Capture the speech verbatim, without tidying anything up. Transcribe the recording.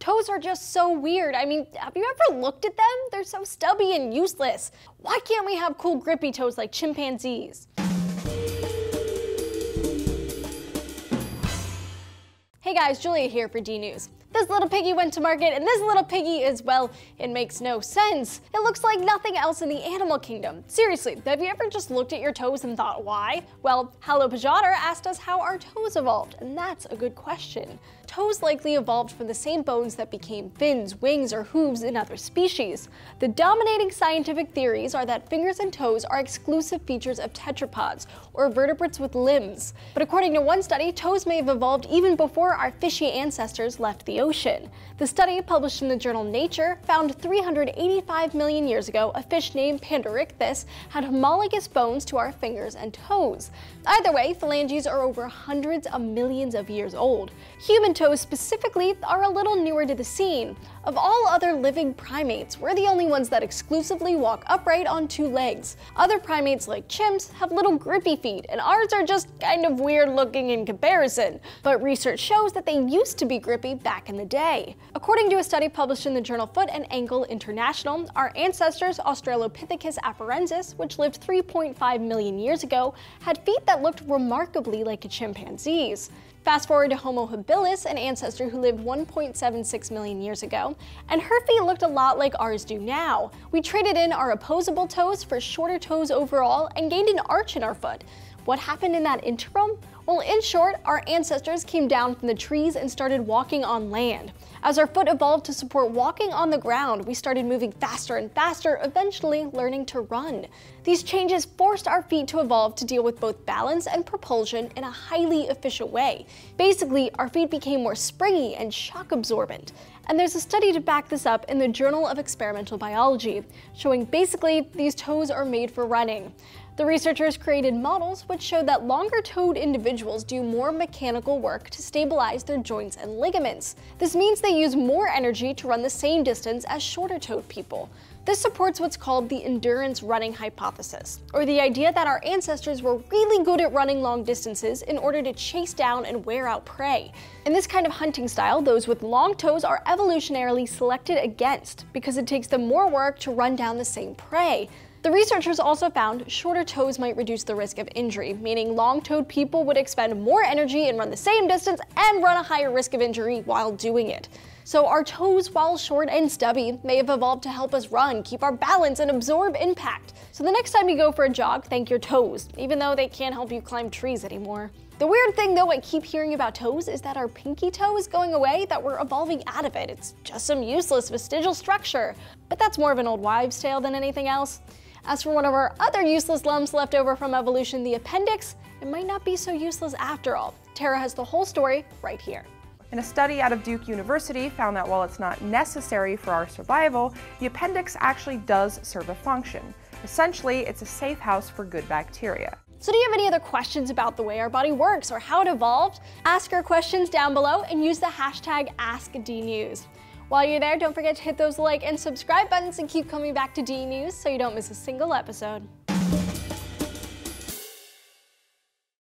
Toes are just so weird. I mean, have you ever looked at them? They're so stubby and useless. Why can't we have cool grippy toes like chimpanzees? Hey guys, Julia here for DNews. This little piggy went to market and this little piggy is, well, it makes no sense. It looks like nothing else in the animal kingdom. Seriously, have you ever just looked at your toes and thought why? Well, Halopajotter asked us how our toes evolved, and that's a good question. Toes likely evolved from the same bones that became fins, wings, or hooves in other species. The dominating scientific theories are that fingers and toes are exclusive features of tetrapods, or vertebrates with limbs. But according to one study, toes may have evolved even before our fishy ancestors left the ocean. The study, published in the journal Nature, found three hundred eighty-five million years ago a fish named Panderichthys had homologous bones to our fingers and toes. Either way, phalanges are over hundreds of millions of years old. Human toes specifically are a little newer to the scene. Of all other living primates, we're the only ones that exclusively walk upright on two legs. Other primates like chimps have little grippy feet, and ours are just kind of weird looking in comparison. But research shows that they used to be grippy back in the day. According to a study published in the journal Foot and Ankle International, our ancestors Australopithecus afarensis, which lived three point five million years ago, had feet that looked remarkably like a chimpanzee's. Fast forward to Homo habilis, an ancestor who lived one point seven six million years ago, and her feet looked a lot like ours do now. We traded in our opposable toes for shorter toes overall and gained an arch in our foot. What happened in that interim? Well, in short, our ancestors came down from the trees and started walking on land. As our foot evolved to support walking on the ground, we started moving faster and faster, eventually learning to run. These changes forced our feet to evolve to deal with both balance and propulsion in a highly efficient way. Basically, our feet became more springy and shock absorbent. And there's a study to back this up in the Journal of Experimental Biology, showing basically these toes are made for running. The researchers created models which showed that longer-toed individuals do more mechanical work to stabilize their joints and ligaments. This means they use more energy to run the same distance as shorter-toed people. This supports what's called the endurance running hypothesis, or the idea that our ancestors were really good at running long distances in order to chase down and wear out prey. In this kind of hunting style, those with long toes are evolutionarily selected against because it takes them more work to run down the same prey. The researchers also found shorter toes might reduce the risk of injury, meaning long-toed people would expend more energy and run the same distance and run a higher risk of injury while doing it. So our toes, while short and stubby, may have evolved to help us run, keep our balance, and absorb impact. So the next time you go for a jog, thank your toes, even though they can't help you climb trees anymore. The weird thing though I keep hearing about toes is that our pinky toe is going away, that we're evolving out of it. It's just some useless vestigial structure. But that's more of an old wives' tale than anything else. As for one of our other useless lumps left over from evolution, the appendix, it might not be so useless after all. Tara has the whole story right here. And a study out of Duke University found that while it's not necessary for our survival, the appendix actually does serve a function. Essentially, it's a safe house for good bacteria. So do you have any other questions about the way our body works or how it evolved? Ask your questions down below and use the hashtag Ask D News. While you're there, don't forget to hit those like and subscribe buttons and keep coming back to DNews so you don't miss a single episode.